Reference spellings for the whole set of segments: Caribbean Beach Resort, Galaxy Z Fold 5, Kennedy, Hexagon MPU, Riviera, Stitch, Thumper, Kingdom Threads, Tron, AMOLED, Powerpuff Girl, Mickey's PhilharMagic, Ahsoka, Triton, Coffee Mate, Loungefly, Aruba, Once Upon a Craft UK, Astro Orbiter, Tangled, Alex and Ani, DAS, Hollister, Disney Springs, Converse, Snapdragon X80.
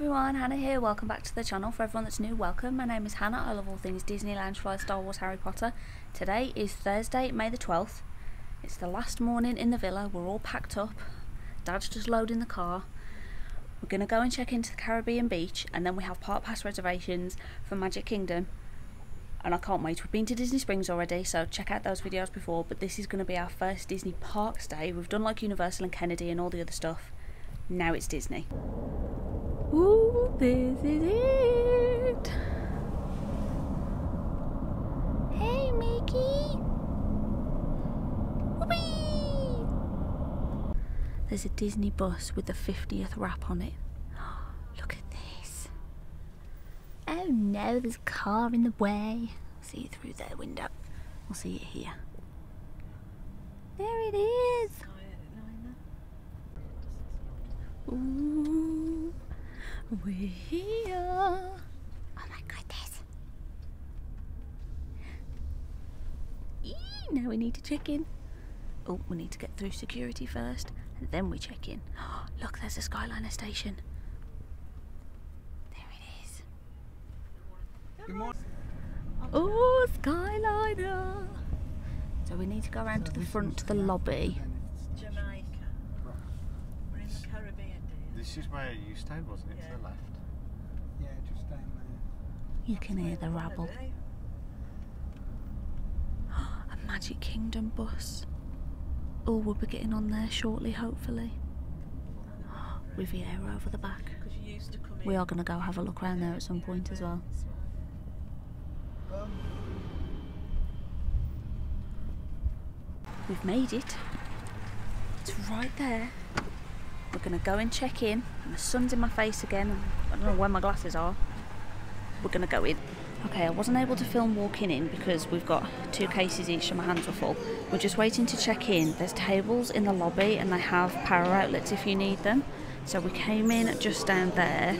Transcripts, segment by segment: everyone, Hannah here, welcome back to the channel. For everyone that's new, welcome. My name is Hannah, I love all things Disney, Loungefly, Star Wars, Harry Potter. Today is Thursday, May the 12th. It's the last morning in the villa, we're all packed up. Dad's just loading the car. We're going to go and check into the Caribbean Beach, and then we have park pass reservations for Magic Kingdom. And I can't wait. We've been to Disney Springs already, so check out those videos before, but this is going to be our first Disney parks day. We've done like Universal and Kennedy and all the other stuff. Now it's Disney. Ooh, this is it! Hey, Mickey! Whoopee! There's a Disney bus with the 50th wrap on it. Look at this. Oh no, there's a car in the way. See it through their window. We'll see it here. There it is! Ooh, we're here. Oh my goodness. Eee, now we need to check in. Oh, we need to get through security first and then we check in. Oh, look, there's a Skyliner station. There it is. Good morning. Oh, Skyliner. So we need to go around to the front, to the lobby. This is where it used to, wasn't it? Yeah. To the left. Yeah, just down there. You can hear the rabble. A Magic Kingdom bus. Oh, we'll be getting on there shortly, hopefully. Riviera over the back. You used to come in. We are going to go have a look around there at some point as well. We've made it. It's right there. We're going to go and check in, and the sun's in my face again, I don't know where my glasses are. We're going to go in. Okay, I wasn't able to film walking in because we've got two cases each and my hands were full. We're just waiting to check in. There's tables in the lobby and they have power outlets if you need them. So we came in just down there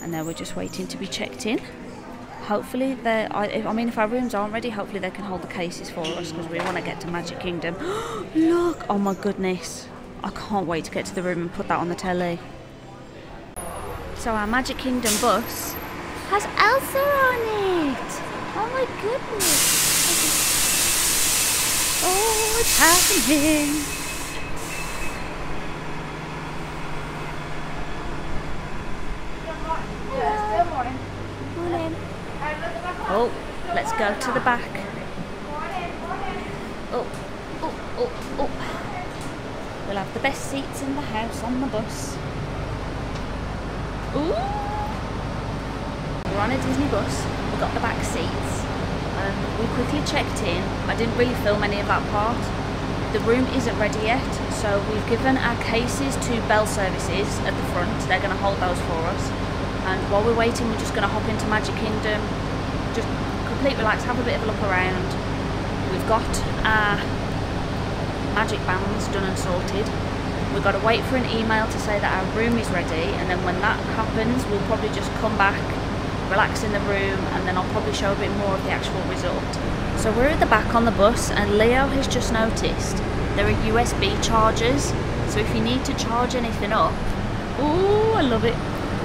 and now we're just waiting to be checked in. Hopefully, if our rooms aren't ready, hopefully they can hold the cases for us because we want to get to Magic Kingdom. Look! Oh my goodness. I can't wait to get to the room and put that on the telly. So our Magic Kingdom bus has Elsa on it! Oh my goodness! Oh, it's happening! Morning. Oh, let's go to the back. Oh, oh, oh, oh. We'll have the best seats in the house on the bus. Ooh! We're on a Disney bus. We got the back seats. We quickly checked in. I didn't really film any of that part. The room isn't ready yet, so we've given our cases to bell services at the front. They're going to hold those for us. And while we're waiting, we're just going to hop into Magic Kingdom. Just complete relax, have a bit of a look around. We've got our Magic Bands done and sorted. We've got to wait for an email to say that our room is ready, and then when that happens we'll probably just come back, relax in the room, and then I'll probably show a bit more of the actual resort. So we're at the back on the bus and Leo has just noticed there are USB chargers, so if you need to charge anything up, ooh, I love it.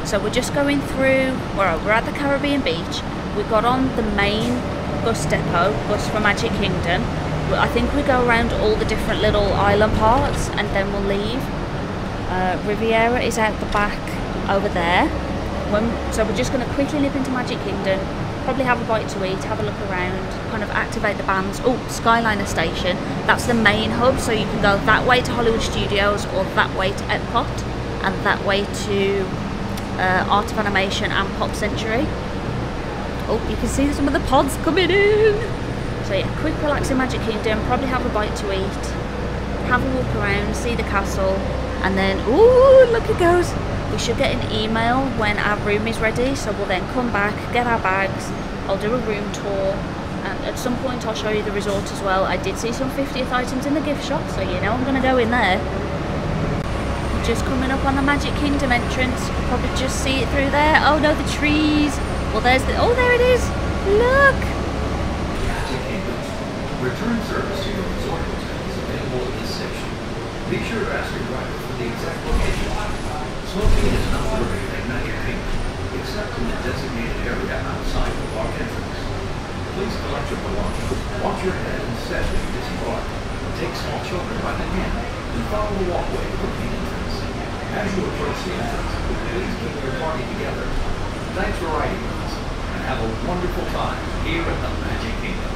So we're just going through, we're at the Caribbean Beach, we got on the main bus depot, bus for Magic Kingdom. I think we go around all the different little island parts and then we'll leave. Riviera is out the back over there. So we're just going to quickly nip into Magic Kingdom, probably have a bite to eat, have a look around, kind of activate the bands. Oh, Skyliner station, that's the main hub, so you can go that way to Hollywood Studios or that way to Epcot and that way to Art of Animation and Pop Century. Oh, you can see some of the pods coming in! So yeah, quick relaxing Magic Kingdom, probably have a bite to eat, have a walk around, see the castle, and then, ooh, look it goes. We should get an email when our room is ready, so we'll then come back, get our bags, I'll do a room tour, and at some point I'll show you the resort as well. I did see some 50th items in the gift shop, so you know I'm going to go in there. Just coming up on the Magic Kingdom entrance, you'll probably just see it through there. Oh no, the trees. Well, there's the, oh there it is, look. Return service to your resort hotel is available in this section. Be sure to ask your driver for the exact location. Smoking is not permitted at night. except in the designated area outside the park entrance. Please collect your belongings, watch your head and set when you disembark. Take small children by the hand and follow the walkway to the entrance. As you approach the entrance, please keep your party together. Thanks for riding with us and have a wonderful time here at the Magic Kingdom.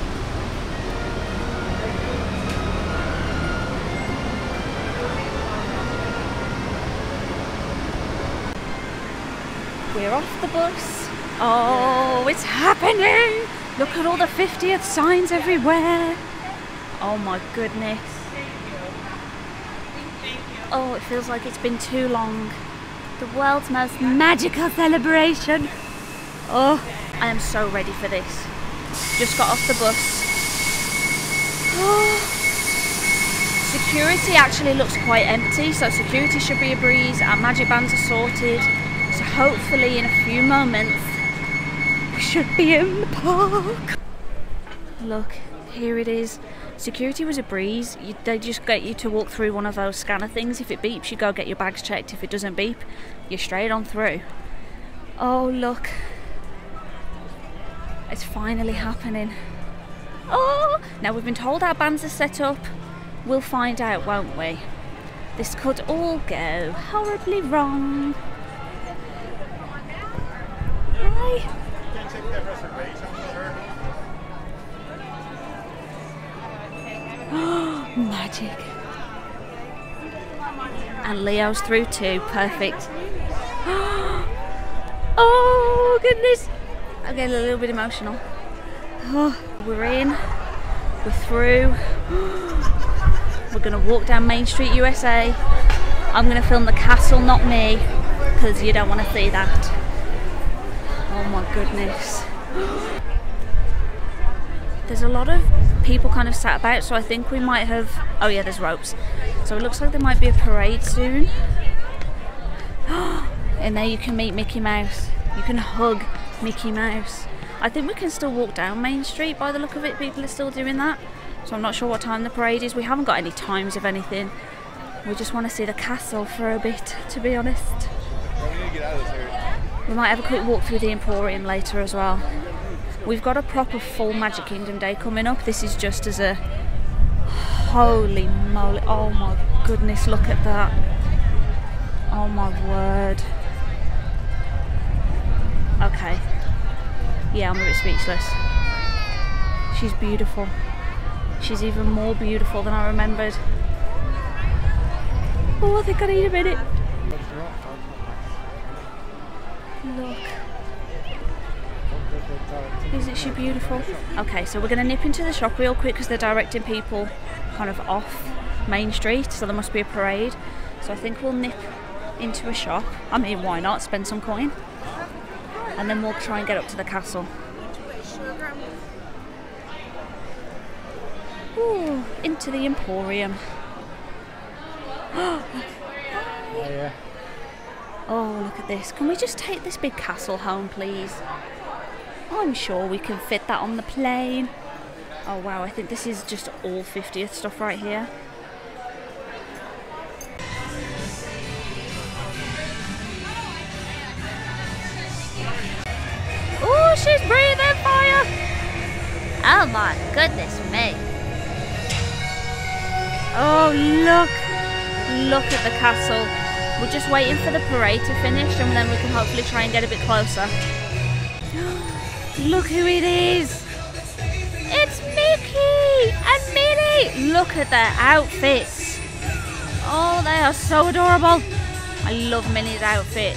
We're off the bus. Oh, it's happening! Look at all the 50th signs everywhere. Oh my goodness. Oh, it feels like it's been too long. The world's most magical celebration. Oh, I am so ready for this. Just got off the bus. Oh. Security actually looks quite empty, so security should be a breeze. Our magic bands are sorted. So hopefully in a few moments, we should be in the park. Look, here it is. Security was a breeze. They just get you to walk through one of those scanner things. If it beeps, you go get your bags checked. If it doesn't beep, you're straight on through. Oh, look. It's finally happening. Oh! Now we've been told our bands are set up. We'll find out, won't we? This could all go horribly wrong. Hi. Can you take that reservation for her? Magic. And Leo's through too. Perfect. Oh goodness. I'm getting a little bit emotional. Oh, we're in. We're through. We're going to walk down Main Street USA. I'm going to film the castle, not me. Because you don't want to see that. Oh my goodness. There's a lot of people kind of sat about, so I think we might have... Oh yeah, there's ropes. So it looks like there might be a parade soon. And there you can meet Mickey Mouse. You can hug Mickey Mouse. I think we can still walk down Main Street by the look of it. People are still doing that. So I'm not sure what time the parade is. We haven't got any times of anything. We just want to see the castle for a bit, to be honest. We need to get out of this area. We might have a quick walk through the Emporium later as well. We've got a proper full Magic Kingdom day coming up. This is just as a... Holy moly. Oh my goodness, look at that. Oh my word. Okay. Yeah, I'm a bit speechless. She's beautiful. She's even more beautiful than I remembered. Oh, I think I need a minute. Look. Isn't she beautiful? Okay, so we're going to nip into the shop real quick because they're directing people kind of off Main Street, so there must be a parade. So I think we'll nip into a shop. I mean, why not? Spend some coin. And then we'll try and get up to the castle. Ooh, into the Emporium. Oh, yeah. Oh, look at this. Can we just take this big castle home, please? I'm sure we can fit that on the plane. Oh, wow. I think this is just all 50th stuff right here. Oh, she's breathing fire. Oh, my goodness me. Oh, look. Look at the castle. We're just waiting for the parade to finish and then we can hopefully try and get a bit closer. Look who it is! It's Mickey and Minnie! Look at their outfits! Oh, they are so adorable! I love Minnie's outfit.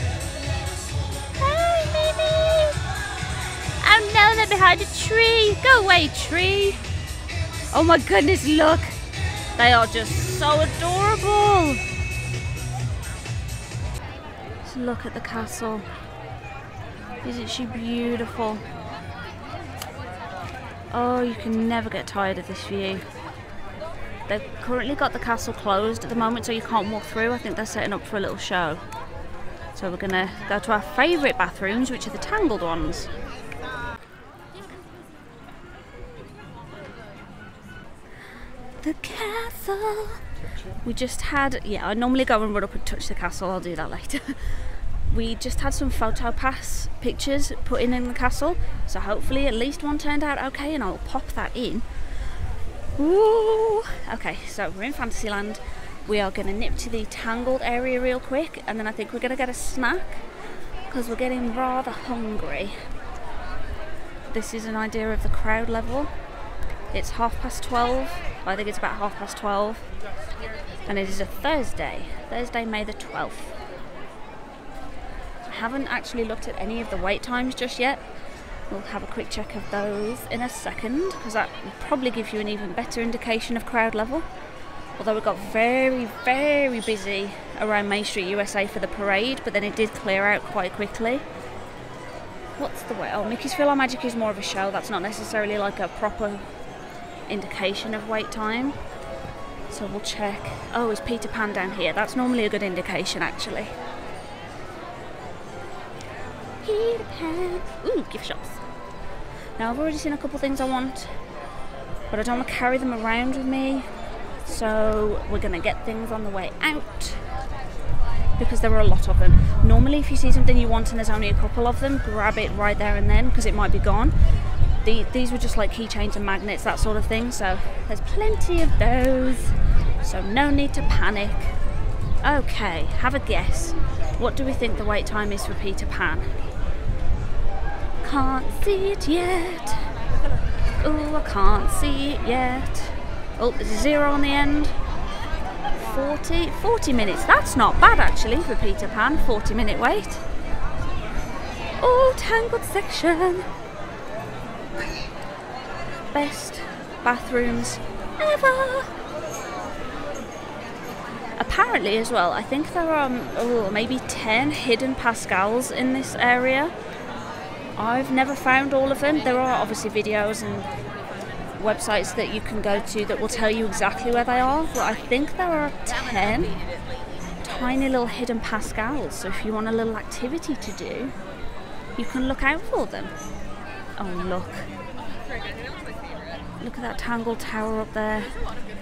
Hi, Minnie! Oh no, they're behind a tree! Go away, tree! Oh my goodness, look! They are just so adorable! Look at the castle. Isn't she beautiful? Oh, you can never get tired of this view. They've currently got the castle closed at the moment, so you can't walk through. I think they're setting up for a little show. So we're gonna go to our favourite bathrooms, which are the Tangled ones. The castle. We just had, yeah, I normally go and run up and touch the castle, I'll do that later. We just had some photo pass pictures put in the castle, so hopefully at least one turned out okay, and I'll pop that in. Ooh. Okay, so we're in Fantasyland. We are going to nip to the Tangled area real quick, and then I think we're going to get a snack because we're getting rather hungry. This is an idea of the crowd level. It's 12:30. I think it's about 12:30, and it is a Thursday, May the 12th. I haven't actually looked at any of the wait times just yet. We'll have a quick check of those in a second, because that will probably give you an even better indication of crowd level. Although it got very, very busy around Main Street USA for the parade, but then it did clear out quite quickly. What's the wait? Oh, Mickey's PhilharMagic is more of a show. That's not necessarily like a proper indication of wait time. So we'll check. Oh, is Peter Pan down here? That's normally a good indication, actually. Peter Pan. Ooh, gift shops. Now, I've already seen a couple things I want, but I don't want to carry them around with me. So we're going to get things on the way out, because there were a lot of them. Normally if you see something you want and there's only a couple of them, grab it right there and then, because it might be gone. These were just like keychains and magnets, that sort of thing, so there's plenty of those, so no need to panic. Okay, have a guess. What do we think the wait time is for Peter Pan? Can't see it yet. Ooh, I can't see it yet. Oh, there's a zero on the end. 40 minutes. That's not bad actually for Peter Pan, 40-minute wait. Oh, Tangled section. Best bathrooms ever. Apparently as well, I think there are maybe 10 hidden Pascals in this area. I've never found all of them. There are obviously videos and websites that you can go to that will tell you exactly where they are, but I think there are 10 tiny little hidden Pascals, so if you want a little activity to do, you can look out for them. Oh, look at that Tangled tower up there.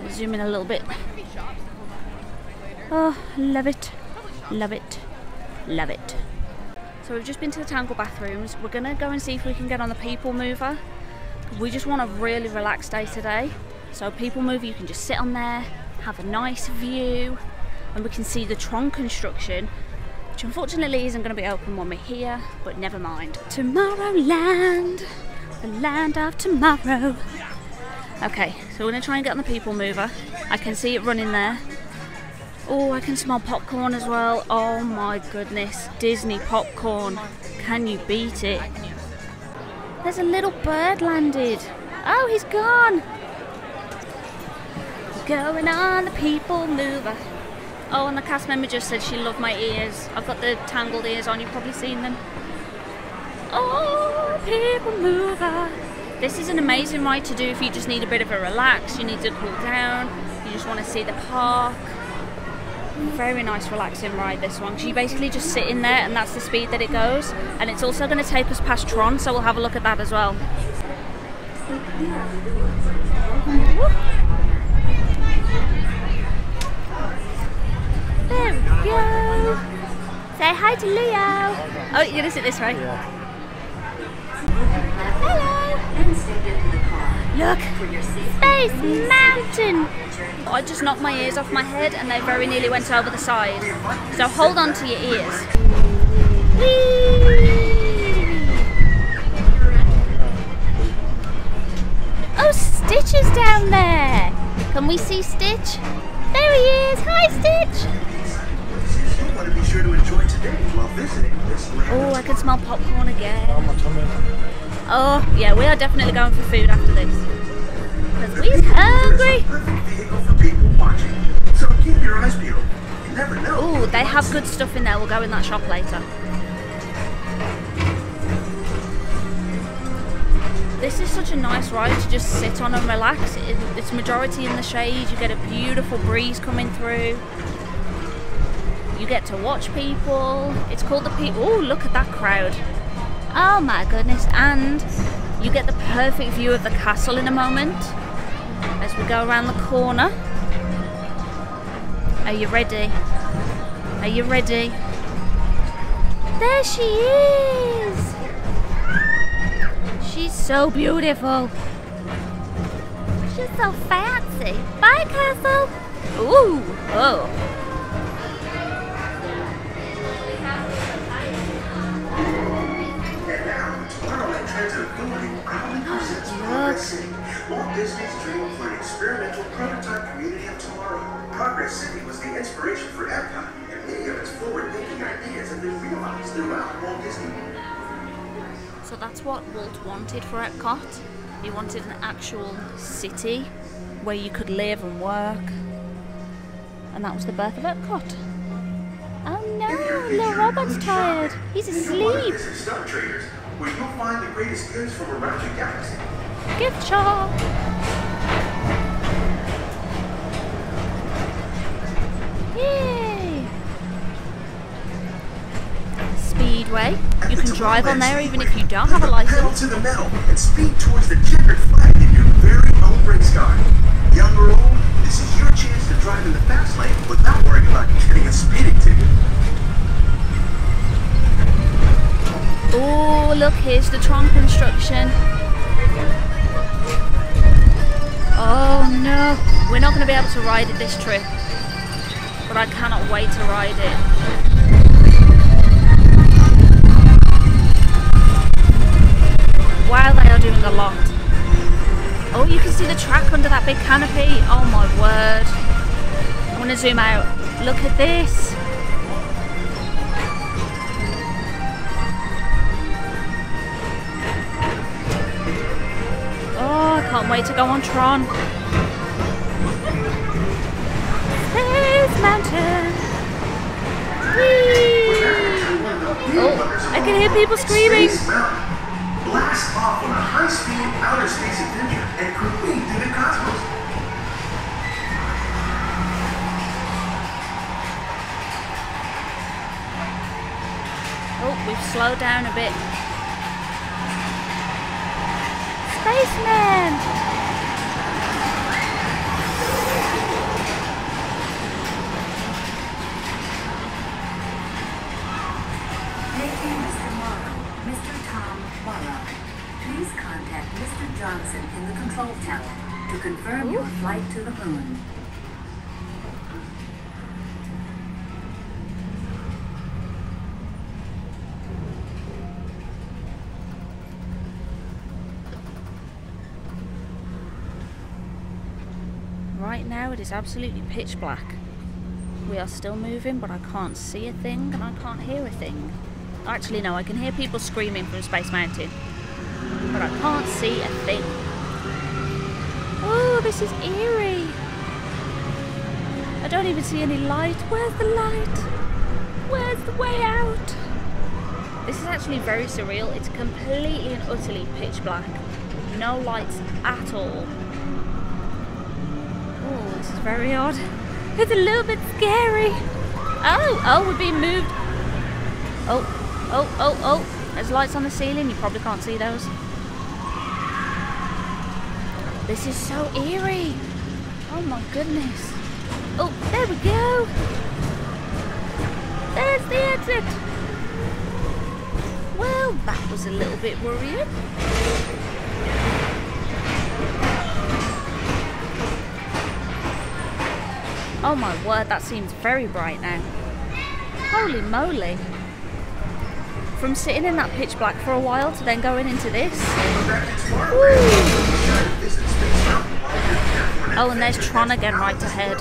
I'll zoom in a little bit. Oh, love it, love it, love it. So we've just been to the Tangled bathrooms. We're gonna go and see if we can get on the Peoplemover. We just want a really relaxed day today, so Peoplemover, you can just sit on there, have a nice view, and we can see the Tron construction, which unfortunately isn't going to be open when we're here, but never mind. Tomorrowland, the land of tomorrow. Okay, so we're going to try and get on the Peoplemover. I can see it running there. Oh, I can smell popcorn as well. Oh my goodness, Disney popcorn, can you beat it? There's a little bird landed. Oh, he's gone. Going on the Peoplemover. Oh, and the cast member just said she loved my ears. I've got the Tangled ears on, you've probably seen them. Oh, Peoplemover. This is an amazing ride to do if you just need a bit of a relax, you need to cool down, you just want to see the park. Very nice relaxing ride, this one. You basically just sit in there, and that's the speed that it goes, and it's also going to take us past Tron, so we'll have a look at that as well. There we go. Say hi to Leo. Oh, you're going to sit this way. Look, Space Mountain! I just knocked my ears off my head and they very nearly went over the side. So hold on to your ears. Whee! Oh, Stitch is down there! Can we see Stitch? There he is! Hi, Stitch! Oh, I can smell popcorn again. Oh, yeah, we are definitely going for food after this. Because we're hungry! Ooh, they have good stuff in there. We'll go in that shop later. This is such a nice ride to just sit on and relax. It's majority in the shade. You get a beautiful breeze coming through. You get to watch people. It's called the People. Ooh, look at that crowd. Oh my goodness, and you get the perfect view of the castle in a moment as we go around the corner. Are you ready? Are you ready? There she is! She's so beautiful. She's so fancy. Bye, Castle! Ooh! Oh! Walt Disney's dream for an experimental prototype community of tomorrow. Progress City was the inspiration for Epcot, and many of its forward-thinking ideas have been realized throughout Walt Disney. So that's what Walt wanted for Epcot. He wanted an actual city where you could live and work. And that was the birth of Epcot. Oh no, little Robert's tired. He's asleep. Where you'll find the greatest gifts from around the galaxy. Gift shop! Yay! Speedway. You can drive on there even if you don't have a license. Pedal to the metal and speed towards the checkered flag in your very own race car. Young or old, this is your chance to drive in the fast lane without worrying about getting a speeding ticket. Oh, look, here's the Tron construction. Oh no, we're not going to be able to ride it this trip, but I cannot wait to ride it. Wow, they are doing a lot. Oh, you can see the track under that big canopy. Oh my word. I'm going to zoom out. Look at this. Can't wait to go on Tron. Space Mountain. Whee! Oh, I can hear people screaming. Blast off on a high-speed outer space adventure and creeping through the cosmos. Oh, we've slowed down a bit. Spaceman! Making Mr. Morrow, Mr. Tom Morrow. Please contact Mr. Johnson in the control tower to confirm your flight to the moon. Now it is absolutely pitch black. We are still moving, but I can't see a thing and I can't hear a thing. Actually no, I can hear people screaming from Space Mountain, but I can't see a thing. Oh, this is eerie. I don't even see any light. Where's the light? Where's the way out? This is actually very surreal. It's completely and utterly pitch black. No lights at all. This is very odd. It's a little bit scary. Oh, oh, we're being moved. Oh, oh, oh, oh. There's lights on the ceiling. You probably can't see those. This is so eerie. Oh my goodness. Oh, there we go. There's the exit. Well, that was a little bit worrying. Oh my word, that seems very bright now. Holy moly. From sitting in that pitch black for a while to then going into this. Ooh. Oh, and there's Tron again right ahead.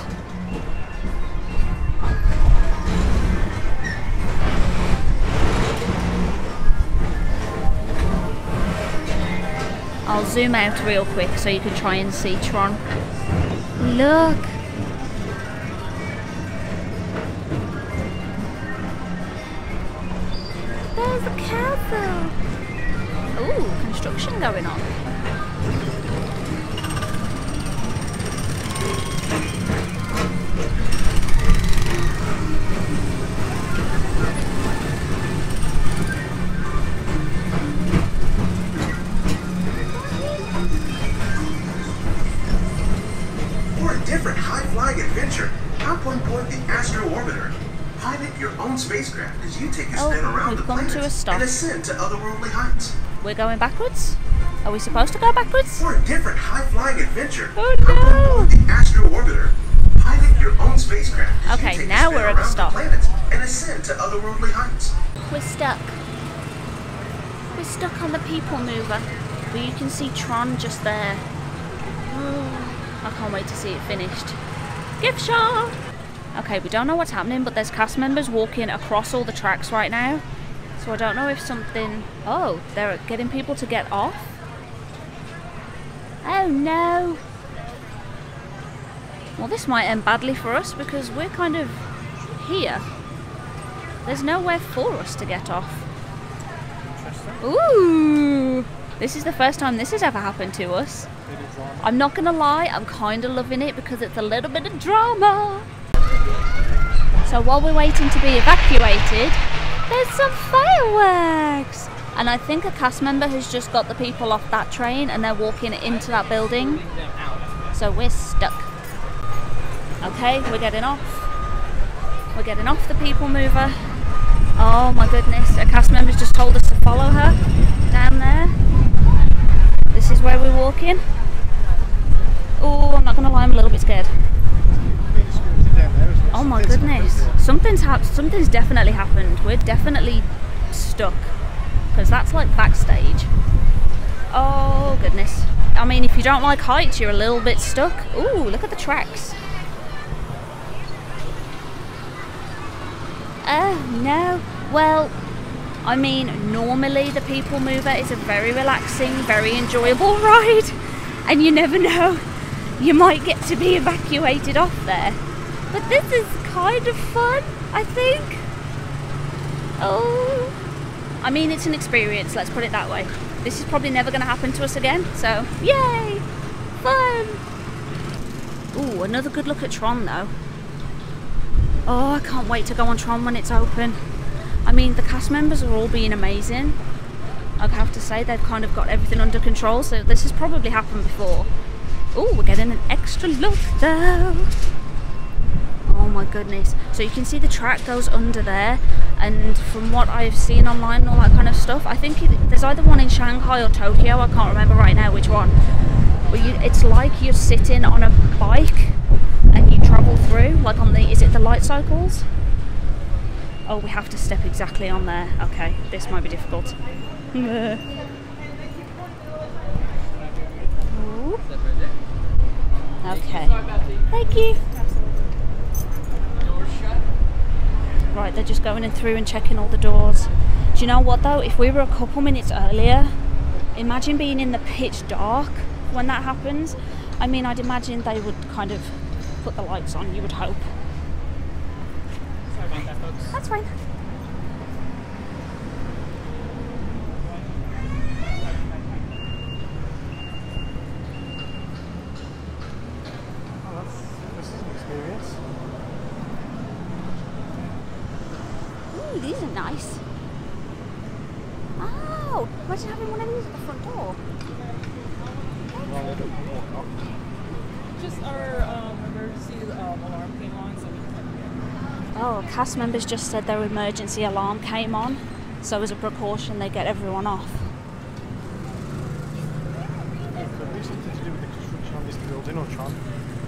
I'll zoom out real quick so you can try and see Tron. Look. Ooh, construction going on. For a different high-flying adventure, hop on board the Astro Orbiter. Pilot your own own spacecraft as you take a spin around the planet and ascend to otherworldly heights. We're going backwards? Are we supposed to go backwards? For a different high-flying adventure, hop aboard the Astro Orbiter, pilot your own spacecraft as you take a spin around the planet and ascend to otherworldly heights. We're stuck. We're stuck on the Peoplemover, but you can see Tron just there. Oh, I can't wait to see it finished. Gift shop! Okay, we don't know what's happening, but there's cast members walking across all the tracks right now. So I don't know if something... Oh, they're getting people to get off? Oh no! Well, this might end badly for us because we're kind of here. There's nowhere for us to get off. Ooh! This is the first time this has ever happened to us. I'm not gonna lie, I'm kind of loving it because it's a little bit of drama. So while we're waiting to be evacuated, there's some fireworks! And I think a cast member has just got the people off that train and they're walking into that building. So we're stuck. Okay, we're getting off. We're getting off the Peoplemover. Oh my goodness, a cast member's just told us to follow her down there. This is where we're walking. Oh, I'm not gonna lie, I'm a little bit scared. Oh my goodness, something's definitely happened. We're definitely stuck, because that's like backstage. Oh goodness. I mean, if you don't like heights, you're a little bit stuck. Ooh, look at the tracks. Oh no, well, I mean, normally the Peoplemover is a very relaxing, very enjoyable ride, and you never know, you might get to be evacuated off there. But this is kind of fun, I think. Oh, I mean, it's an experience, let's put it that way. This is probably never going to happen to us again, so yay, fun. Ooh, another good look at Tron though. Oh, I can't wait to go on Tron when it's open. I mean, the cast members are all being amazing. I have to say, they've kind of got everything under control, so this has probably happened before. Oh, we're getting an extra look though. Oh my goodness. So you can see the track goes under there, and from what I've seen online and all that kind of stuff, I think there's either one in Shanghai or Tokyo, I can't remember right now which one. But it's like you're sitting on a bike and you travel through, like on the, is it the light cycles? Oh, we have to step exactly on there. Okay, this might be difficult. Ooh. Okay. Thank you. Right, they're just going in through and checking all the doors. Do you know what though? If we were a couple minutes earlier, imagine being in the pitch dark when that happens. I mean, I'd imagine they would kind of put the lights on, you would hope. Sorry about that, folks. That's fine. Oh, this is an experience. Ooh, these are nice. Oh, imagine having one of these at the front door. Just our emergency alarm came on, so we can Oh, cast members just said their emergency alarm came on, so as a precaution they get everyone off. Could be something to do with the construction on this building or Tron.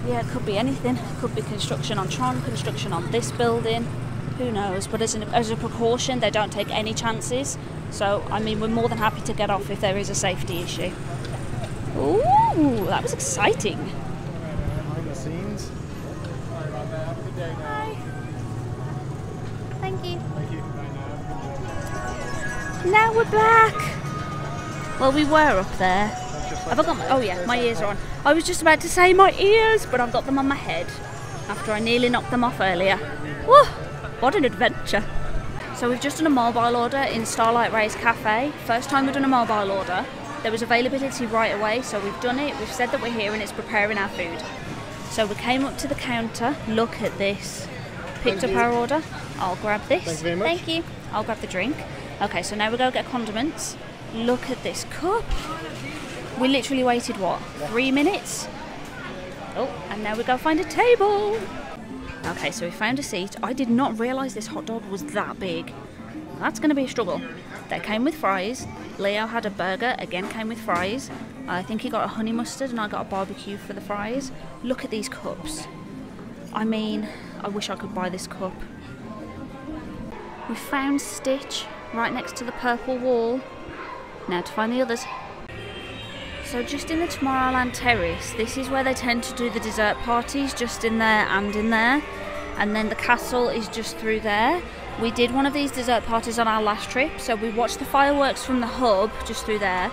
Yeah, it could be anything. It could be construction on Tron, construction on this building, who knows. But as a precaution, they don't take any chances. So, I mean, we're more than happy to get off if there is a safety issue. Ooh, that was exciting. Hi. Thank you. Now we're back. Well, we were up there. Have I got my, oh yeah, my ears are on. I was just about to say my ears, but I've got them on my head after I nearly knocked them off earlier. Whoa, what an adventure. So we've just done a mobile order in Starlight Ray's Cafe. First time we've done a mobile order. There was availability right away, so we've done it. We've said that we're here and it's preparing our food. So we came up to the counter, look at this, picked up our order. I'll grab this. Thank you very much. Thank you. I'll grab the drink. Okay, so now we go get condiments. Look at this cup. We literally waited, what, 3 minutes? Oh, and now we go find a table. Okay, so we found a seat. I did not realise this hot dog was that big. That's going to be a struggle. That came with fries. Leo had a burger, again came with fries. I think he got a honey mustard and I got a barbecue for the fries. Look at these cups. I mean, I wish I could buy this cup. We found Stitch right next to the purple wall. Now to find the others. So just in the Tomorrowland Terrace, this is where they tend to do the dessert parties, just in there and in there. And then the castle is just through there. We did one of these dessert parties on our last trip, so we watched the fireworks from the hub just through there,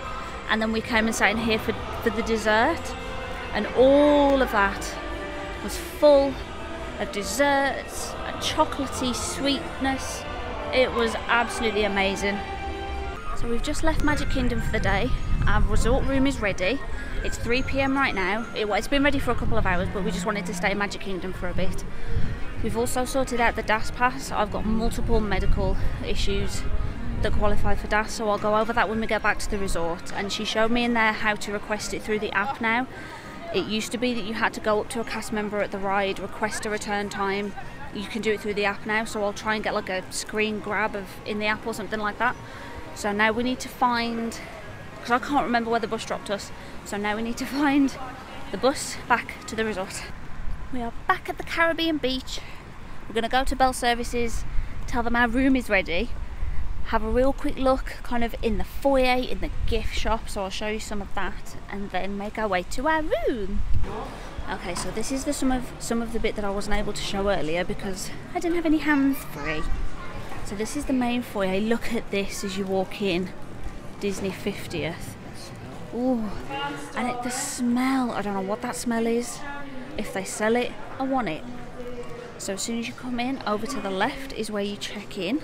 and then we came and sat in here for the dessert, and all of that was full of desserts, a chocolatey sweetness. It was absolutely amazing. So we've just left Magic Kingdom for the day. Our resort room is ready. It's 3 PM right now. It's been ready for a couple of hours, but we just wanted to stay in Magic Kingdom for a bit. We've also sorted out the DAS pass. I've got multiple medical issues that qualify for DAS, so I'll go over that when we get back to the resort. And she showed me in there how to request it through the app now. It used to be that you had to go up to a cast member at the ride, request a return time. You can do it through the app now, so I'll try and get like a screen grab of in the app or something like that. So now we need to find, because I can't remember where the bus dropped us, so now we need to find the bus back to the resort. We are back at the Caribbean Beach. We're going to go to Bell Services, tell them our room is ready, have a real quick look kind of in the foyer, in the gift shop, so I'll show you some of that, and then make our way to our room. Okay, so this is the some of the bit that I wasn't able to show earlier because I didn't have any hands free. So this is the main foyer. Look at this as you walk in. Disney 50th. Ooh, and the smell, I don't know what that smell is. If they sell it, I want it. So as soon as you come in, over to the left is where you check in.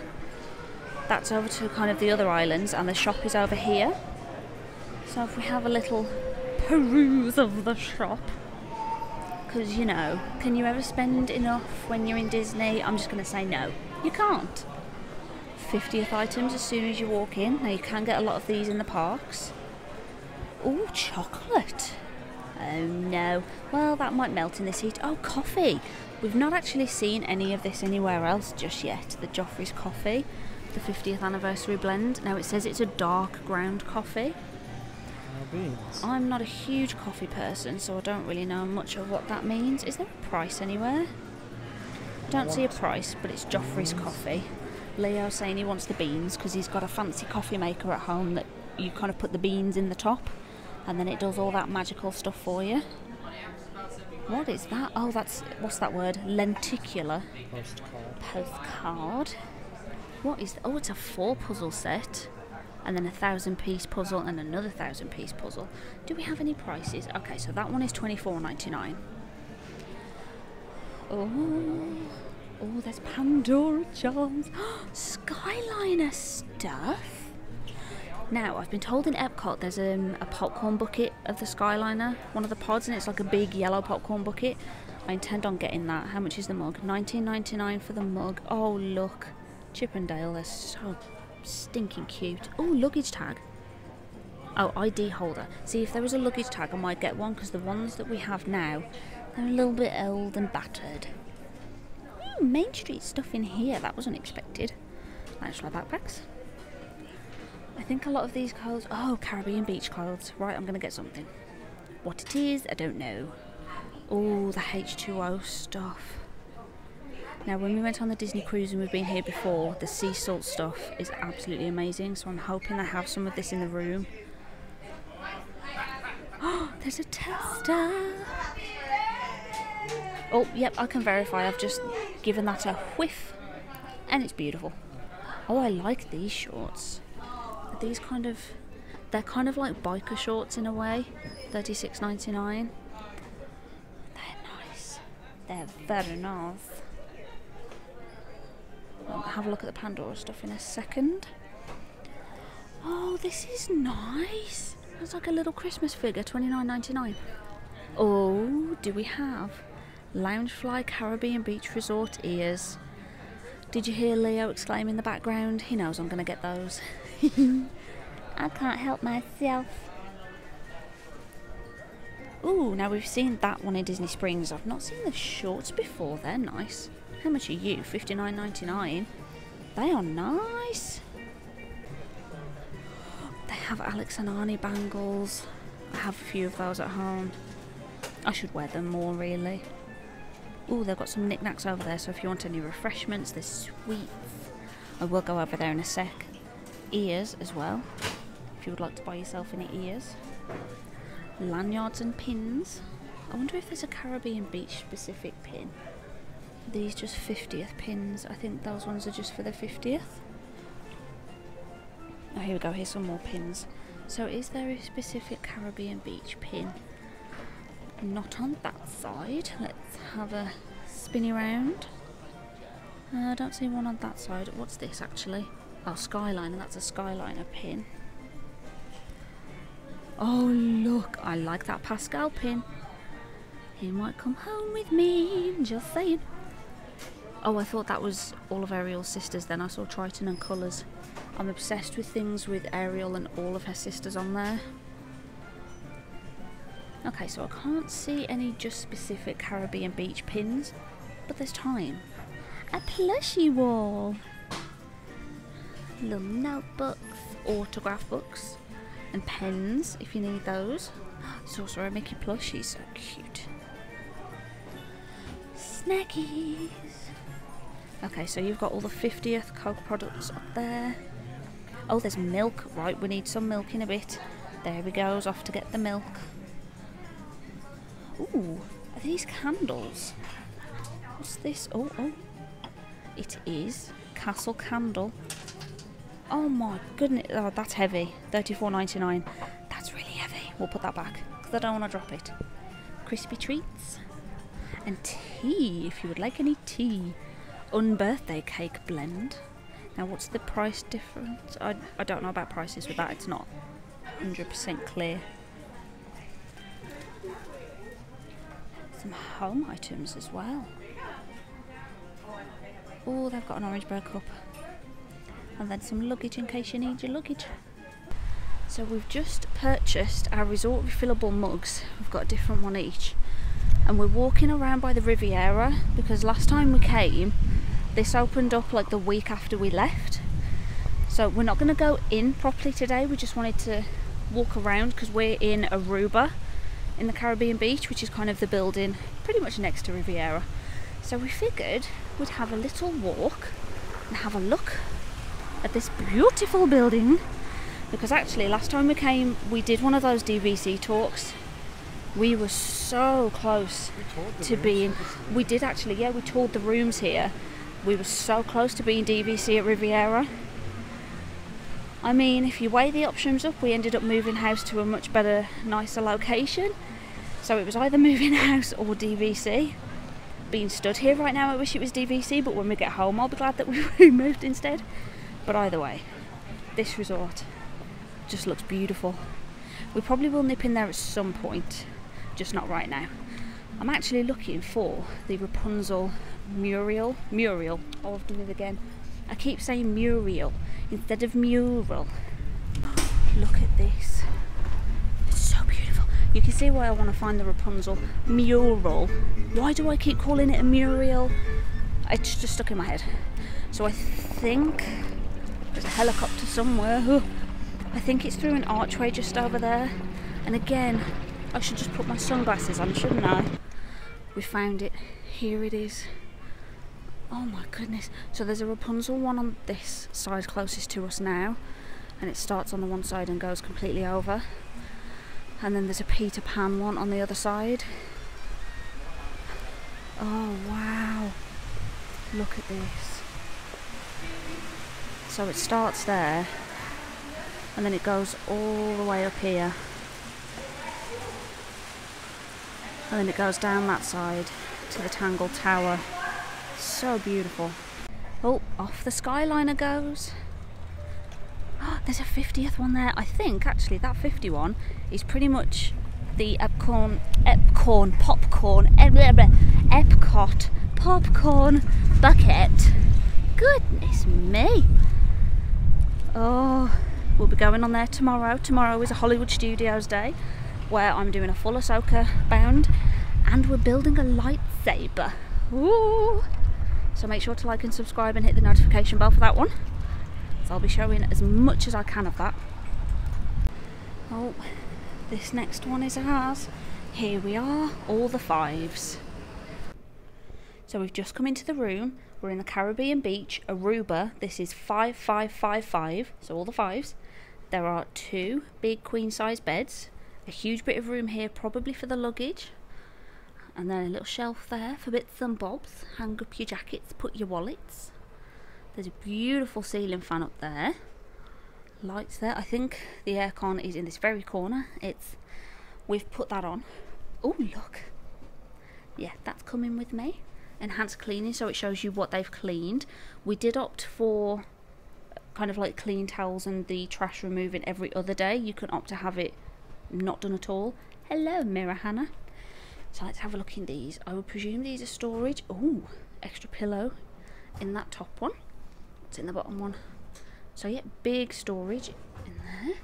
That's over to kind of the other islands, and the shop is over here. So if we have a little peruse of the shop, because you know, can you ever spend enough when you're in Disney? I'm just gonna say no, you can't. 50th items as soon as you walk in. Now you can get a lot of these in the parks. Ooh, chocolate. Oh no, well that might melt in this heat. Oh, coffee. We've not actually seen any of this anywhere else just yet. The Joffrey's coffee, the 50th anniversary blend. Now it says it's a dark ground coffee. Beans. I'm not a huge coffee person, so I don't really know much of what that means. Is there a price anywhere? I don't see a price, but it's Joffrey's coffee. Leo's saying he wants the beans because he's got a fancy coffee maker at home that you kind of put the beans in the top, and then it does all that magical stuff for you. What is that? Oh, that's, what's that word? Lenticular. Postcard. What is, oh, it's a 4 puzzle set, and then a 1,000-piece puzzle and another 1,000-piece puzzle. Do we have any prices? Okay, so that one is $24.99. Oh, there's Pandora charms. Skyliner stuff. Now, I've been told in Epcot there's a popcorn bucket of the Skyliner, one of the pods, and it's like a big yellow popcorn bucket. I intend on getting that. How much is the mug? $19.99 for the mug. Oh, look. Chip and Dale, they're so stinking cute. Oh, luggage tag. Oh, ID holder. See, if there was a luggage tag, I might get one, because the ones that we have now, they're a little bit old and battered. Ooh, Main Street stuff in here. That wasn't expected. That's my backpacks. I think a lot of these clothes, oh, Caribbean Beach clothes. Right, I'm going to get something. What it is, I don't know. Oh, the H2O stuff. Now, when we went on the Disney cruise and we've been here before, the sea salt stuff is absolutely amazing, so I'm hoping they have some of this in the room. Oh, there's a tester. Oh, yep, I can verify. I've just given that a whiff, and it's beautiful. Oh, I like these shorts. These kind of, they're kind of like biker shorts in a way. $36.99. They're nice. They're very nice. I'll have a look at the Pandora stuff in a second. Oh, this is nice. That's like a little Christmas figure, $29.99. Oh, do we have Loungefly Caribbean Beach Resort ears? Did you hear Leo exclaim in the background? He knows I'm going to get those. I can't help myself. Ooh, now we've seen that one in Disney Springs. I've not seen the shorts before. They're nice. How much are you? $59.99. They are nice. They have Alex and Ani bangles. I have a few of those at home. I should wear them more, really. Ooh, they've got some knickknacks over there, so if you want any refreshments, there's sweets. I will go over there in a sec. Ears as well, if you would like to buy yourself any ears. Lanyards and pins. I wonder if there's a Caribbean Beach specific pin. These just 50th pins. I think those ones are just for the 50th. Oh, here we go, here's some more pins. So is there a specific Caribbean Beach pin? Not on that side. Let's have a spinny round. I don't see one on that side. What's this actually? Oh, Skyliner. That's a Skyliner pin. Oh look, I like that Pascal pin. He might come home with me, just saying. Oh, I thought that was all of Ariel's sisters, then I saw Triton and Colours. I'm obsessed with things with Ariel and all of her sisters on there. Okay, so I can't see any just specific Caribbean Beach pins, but there's time. A plushie wall. Little notebooks, autograph books, and pens if you need those. Sorcerer Mickey plushie, so cute. Snackies. Okay, so you've got all the 50th Coke products up there. Oh, there's milk. Right, we need some milk in a bit. There we go, off to get the milk. Ooh, are these candles? What's this? Oh, oh. It is Castle Candle. Oh my goodness. Oh, that's heavy. $34.99. That's really heavy. We'll put that back because I don't want to drop it. Crispy treats. And tea, if you would like any tea. Unbirthday cake blend. Now, what's the price difference? I don't know about prices with that. It's not 100% clear. Some home items as well. Oh, they've got an orange bread cup. And then some luggage in case you need your luggage. So we've just purchased our resort refillable mugs. We've got a different one each. And we're walking around by the Riviera because last time we came, this opened up like the week after we left. So we're not going to go in properly today. We just wanted to walk around because we're in Aruba in the Caribbean Beach, which is kind of the building pretty much next to Riviera. So we figured we'd have a little walk and have a look at this beautiful building, because actually last time we came we did one of those DVC talks. We were so close to being, we did actually, yeah, we toured the rooms here. We were so close to being DVC at Riviera. I mean, if you weigh the options up, we ended up moving house to a much better, nicer location. So it was either moving house or DVC. Being stood here right now, I wish it was DVC, but when we get home, I'll be glad that we moved instead. But either way, this resort just looks beautiful. We probably will nip in there at some point, just not right now. I'm actually looking for the Rapunzel Muriel. Oh, I've done it again. I keep saying Muriel instead of mural. Look at this. It's so beautiful. You can see why I want to find the Rapunzel mural. Why do I keep calling it a Muriel? It's just stuck in my head. So I think there's a helicopter somewhere. Ooh. I think it's through an archway just over there. And again, I should just put my sunglasses on, shouldn't I? We found it. Here it is. Oh my goodness. So there's a Rapunzel one on this side closest to us now, and it starts on the one side and goes completely over. And then there's a Peter Pan one on the other side. Oh wow, look at this. So it starts there and then it goes all the way up here, and then it goes down that side to the Tangled Tower. So beautiful. Oh, off the Skyliner goes. Oh, there's a 50th one there. I think actually that 51 is pretty much the Epcot popcorn bucket. Goodness me. Oh, we'll be going on there tomorrow. Tomorrow is a Hollywood Studios day. where I'm doing a full Ahsoka bound and we're building a lightsaber. Ooh. So make sure to like and subscribe and hit the notification bell for that one. So I'll be showing as much as I can of that. Oh, this next one is ours. Here we are, all the fives. So we've just come into the room. We're in the Caribbean Beach, Aruba. This is 5555, so all the fives. There are two big queen size beds, a huge bit of room here probably for the luggage, and then a little shelf there for bits and bobs. Hang up your jackets, put your wallets. There's a beautiful ceiling fan up there. Lights there. I think the aircon is in this very corner. We've put that on. Oh, look. Yeah, that's coming with me. Enhanced cleaning, so it shows you what they've cleaned. We did opt for kind of like clean towels and the trash removing every other day. You can opt to have it not done at all. Hello, Mira Hannah. So let's have a look in these. I would presume these are storage. Oh, extra pillow in that top one. In the bottom one, so yeah, big storage in there.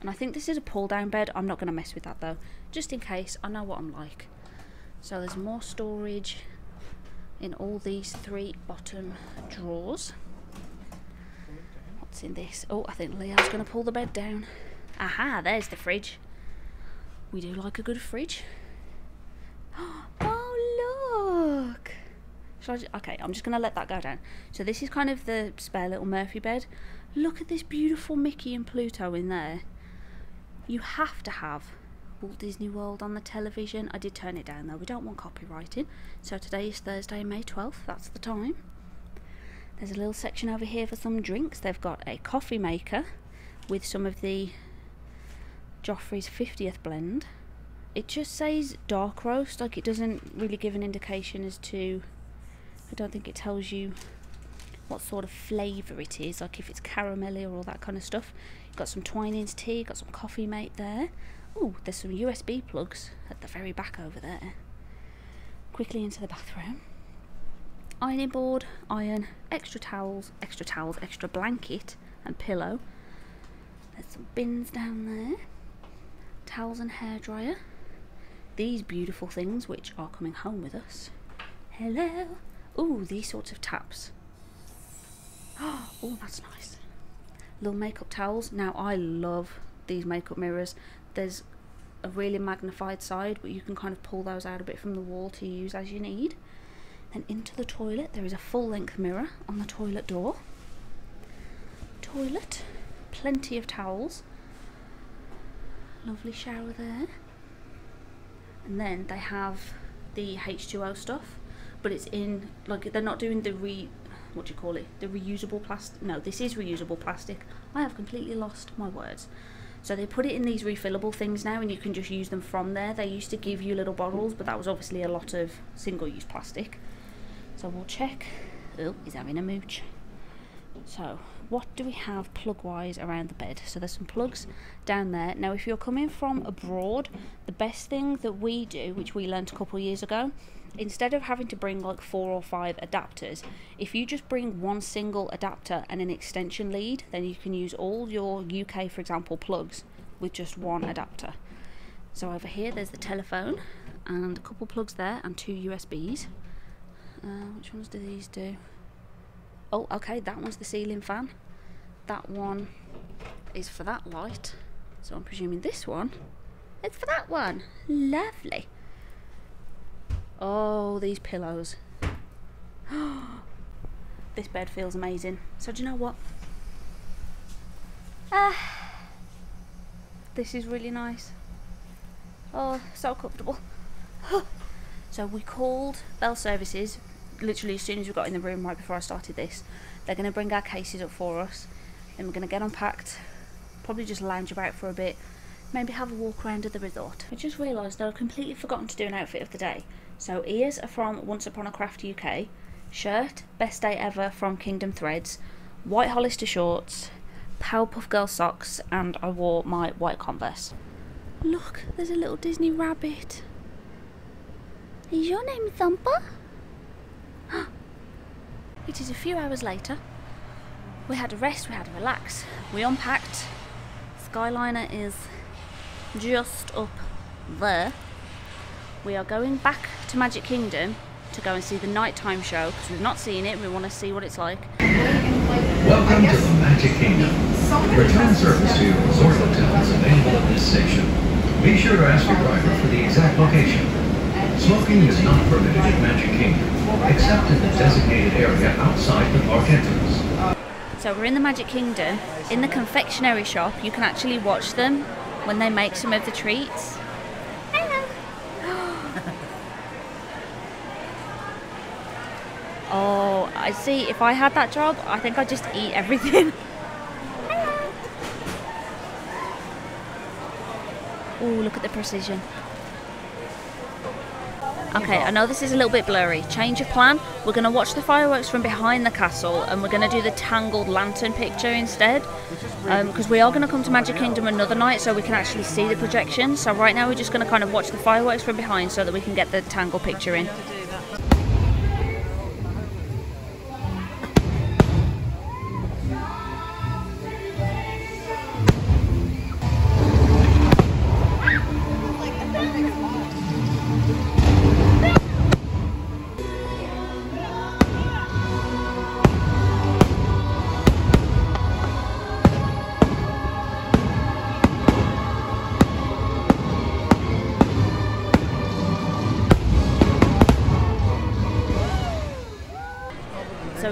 And I think this is a pull down bed. I'm not going to mess with that though, just in case. I know what I'm like. So there's more storage in all these three bottom drawers. What's in this? Oh, I think Leah's going to pull the bed down. Aha, there's the fridge. We do like a good fridge. Oh, look. Okay, I'm just going to let that go down. So this is kind of the spare little Murphy bed. Look at this beautiful Mickey and Pluto in there. You have to have Walt Disney World on the television. I did turn it down though. We don't want copywriting. So today is Thursday, May 12th. That's the time. There's a little section over here for some drinks. They've got a coffee maker with some of the Joffrey's 50th blend. It just says dark roast. Like, it doesn't really give an indication as to... I don't think it tells you what sort of flavour it is, like if it's caramelly or all that kind of stuff. You've got some Twinings tea, got some Coffee Mate there. Oh, there's some USB plugs at the very back over there. Quickly into the bathroom. Ironing board, iron, extra towels, extra blanket and pillow. There's some bins down there. Towels and hairdryer. These beautiful things which are coming home with us. Hello. Oh, these sorts of taps. Oh, that's nice. Little makeup towels. Now, I love these makeup mirrors. There's a really magnified side, but you can kind of pull those out a bit from the wall to use as you need. Then into the toilet, there is a full-length mirror on the toilet door. Toilet, plenty of towels. Lovely shower there. And then they have the H2O stuff. But it's in, like, they're not doing the the reusable plastic. No, this is reusable plastic. I have completely lost my words. So they put it in these refillable things now, and you can just use them from there. They used to give you little bottles, but that was obviously a lot of single-use plastic. So we'll check. Oh, he's having a mooch. So what do we have plug-wise around the bed? So there's some plugs down there. Now, if you're coming from abroad, the best thing that we do, which we learned a couple of years ago, instead of having to bring like 4 or 5 adapters, if you just bring one single adapter and an extension lead, then you can use all your UK, for example, plugs with just one adapter. So over here there's the telephone and a couple plugs there and 2 USBs. Which ones do these do? Oh, okay, that one's the ceiling fan. That one is for that light. So I'm presuming this one is for that one. Lovely. Oh, these pillows. This bed feels amazing. So do you know what? This is really nice. Oh, so comfortable. So we called Bell Services literally as soon as we got in the room, right before I started this. They're going to bring our cases up for us, then we're going to get unpacked, probably just lounge about for a bit, maybe have a walk around at the resort. I just realised that I've completely forgotten to do an outfit of the day. So ears are from Once Upon a Craft UK, shirt, Best Day Ever from Kingdom Threads, white Hollister shorts, Powerpuff Girl socks, and I wore my white Converse. Look, there's a little Disney rabbit. Is your name Thumper? It is a few hours later. We had a rest, we had a relax, we unpacked. Skyliner is just up there, we are going back to Magic Kingdom to go and see the nighttime show because we've not seen it. We want to see what it's like. Welcome to the Magic Kingdom. Return service to your resort hotels available at this station. Be sure to ask your driver for the exact location. Smoking is not permitted at Magic Kingdom, except in the designated area outside the park entrance. So we're in the Magic Kingdom. In the confectionery shop, you can actually watch them when they make some of the treats. Oh, I see. If I had that job, I think I'd just eat everything. Oh, look at the precision. Okay, I know this is a little bit blurry. Change of plan. We're going to watch the fireworks from behind the castle and we're going to do the Tangled lantern picture instead. Because we are going to come to Magic Kingdom another night so we can actually see the projection. So right now we're just going to kind of watch the fireworks from behind so that we can get the Tangled picture in.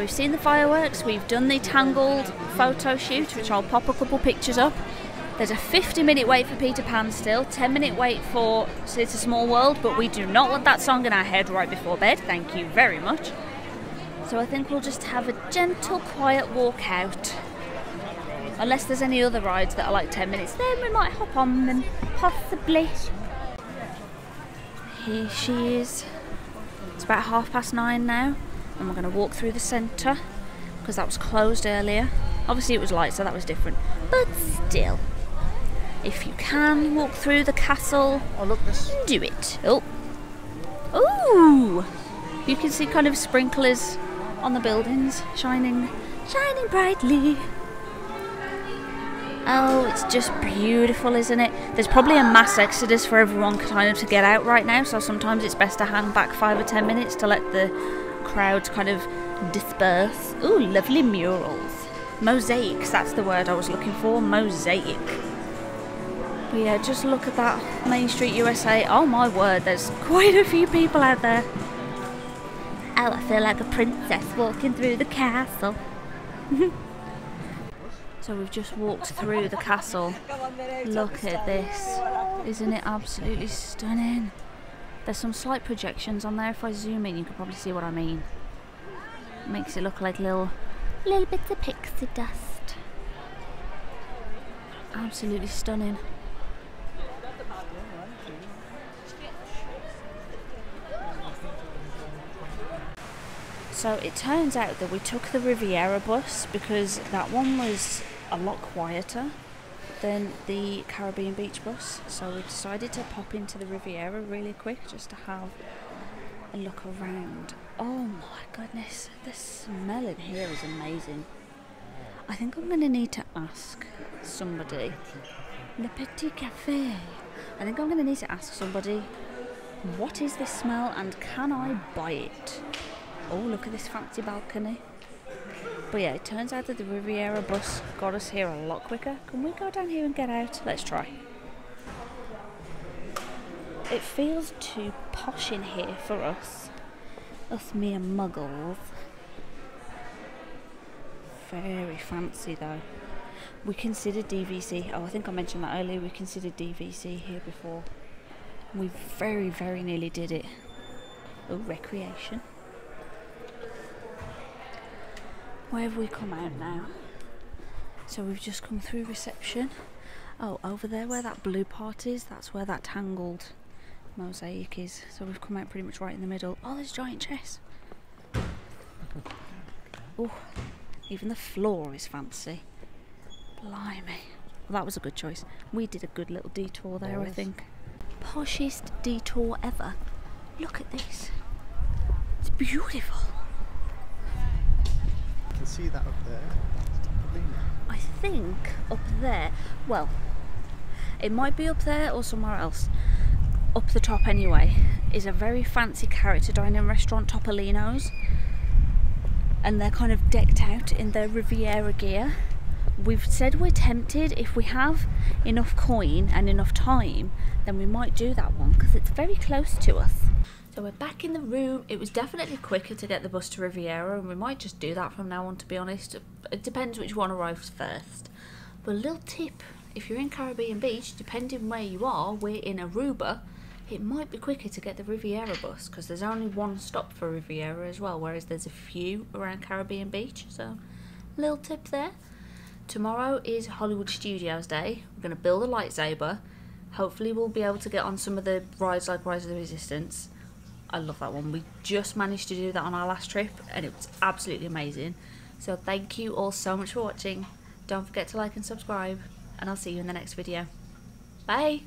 We've seen the fireworks, we've done the Tangled photo shoot, which I'll pop a couple pictures up. There's a 50-minute wait for Peter Pan still, 10-minute wait for It's a Small World, but we do not want that song in our head right before bed, thank you very much. So I think we'll just have a gentle, quiet walk out. Unless there's any other rides that are like 10 minutes, then we might hop on them, possibly. Here she is. It's about 9:30 now. And we're going to walk through the centre because that was closed earlier. Obviously it was light so that was different, but still, if you can walk through the castle, oh, look, this. Do it. Oh, ooh, you can see kind of sprinklers on the buildings shining brightly. Oh, it's just beautiful, isn't it? There's probably a mass exodus for everyone kind of to get out right now, so sometimes it's best to hang back 5 or 10 minutes to let the crowds kind of disperse. Ooh, lovely murals. Mosaics, that's the word I was looking for, mosaic. But yeah, just look at that Main Street USA. Oh my word, there's quite a few people out there. Oh, I feel like a princess walking through the castle. So we've just walked through the castle. Look at this. Isn't it absolutely stunning? There's some slight projections on there. If I zoom in, you can probably see what I mean. It makes it look like little bits of pixie dust. Absolutely stunning. So it turns out that we took the Riviera bus because that one was a lot quieter than the Caribbean Beach bus, so we decided to pop into the Riviera really quick just to have a look around. Oh my goodness, the smell in here is amazing. I think I'm going to need to ask somebody. Le Petit Café. I think I'm going to need to ask somebody, what is this smell and can I buy it? Oh, look at this fancy balcony. But yeah, it turns out that the Riviera bus got us here a lot quicker. Can we go down here and get out? Let's try. It feels too posh in here for us. Us mere muggles. Very fancy though. We considered DVC. Oh, I think I mentioned that earlier. We considered DVC here before. We very, very nearly did it. Oh, recreation. Where have we come out now? So we've just come through reception. Oh, over there where that blue part is, that's where that Tangled mosaic is. So we've come out pretty much right in the middle. Oh, there's giant chess. Oh, even the floor is fancy. Blimey. Well, that was a good choice. We did a good little detour there, I think. Poshest detour ever. Look at this. It's beautiful. See that up there? I think up there. Well, it might be up there or somewhere else. up the top anyway, is a very fancy character dining restaurant, Topolino's, and they're kind of decked out in their Riviera gear. We've said we're tempted, if we have enough coin and enough time, then we might do that one because it's very close to us. So we're back in the room. It was definitely quicker to get the bus to Riviera, and we might just do that from now on, to be honest. It depends which one arrives first. But a little tip, if you're in Caribbean Beach, depending where you are, we're in Aruba, it might be quicker to get the Riviera bus because there's only one stop for Riviera as well, whereas there's a few around Caribbean Beach. So little tip there. Tomorrow is Hollywood Studios Day. We're going to build a lightsaber. Hopefully we'll be able to get on some of the rides like Rise of the Resistance. I love that one. We just managed to do that on our last trip and it was absolutely amazing. So thank you all so much for watching. Don't forget to like and subscribe, and I'll see you in the next video. Bye!